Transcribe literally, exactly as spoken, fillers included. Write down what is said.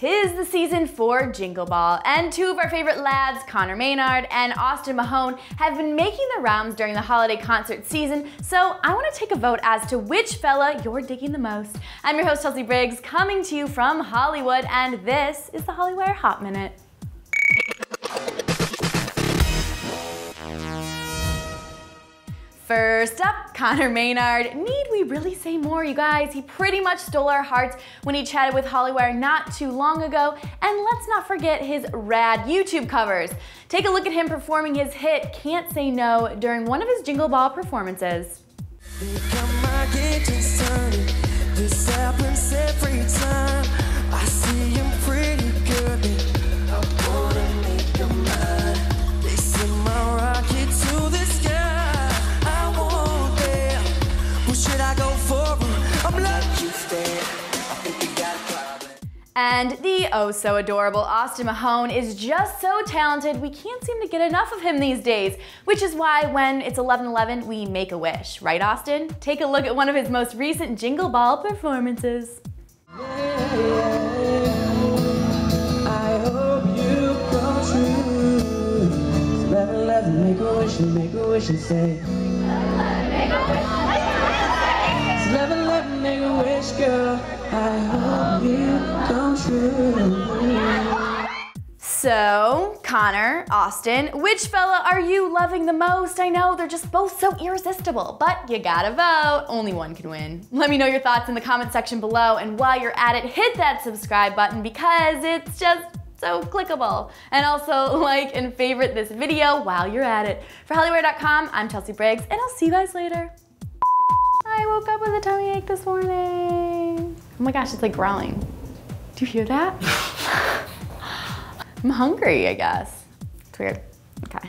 'Tis the season for Jingle Ball, and two of our favorite lads, Conor Maynard and Austin Mahone, have been making the rounds during the holiday concert season, so I want to take a vote as to which fella you're digging the most. I'm your host, Chelsea Briggs, coming to you from Hollywood, and this is the Holliwire Hot Minute. First up, Conor Maynard. Need we really say more, you guys? He pretty much stole our hearts when he chatted with Holliwire not too long ago, and let's not forget his rad YouTube covers. Take a look at him performing his hit Can't Say No during one of his Jingle Ball performances. And the oh-so-adorable Austin Mahone is just so talented, we can't seem to get enough of him these days, which is why when it's eleven eleven, we make a wish. Right, Austin? Take a look at one of his most recent Jingle Ball performances. Yeah, yeah. I hope you come true. It's eleven eleven, make a wish and make a wish and say. eleven eleven, make a wish and make a wish and say. It's eleven eleven, make a wish, girl. I hope you. So, Conor, Austin, which fella are you loving the most? I know, they're just both so irresistible, but you gotta vote. Only one can win. Let me know your thoughts in the comment section below, and while you're at it, hit that subscribe button because it's just so clickable. And also like and favorite this video while you're at it. For Holliwire dot com, I'm Chelsea Briggs, and I'll see you guys later. I woke up with a tummy ache this morning. Oh my gosh, it's like growling. Do you hear that? I'm hungry, I guess. It's weird. Okay.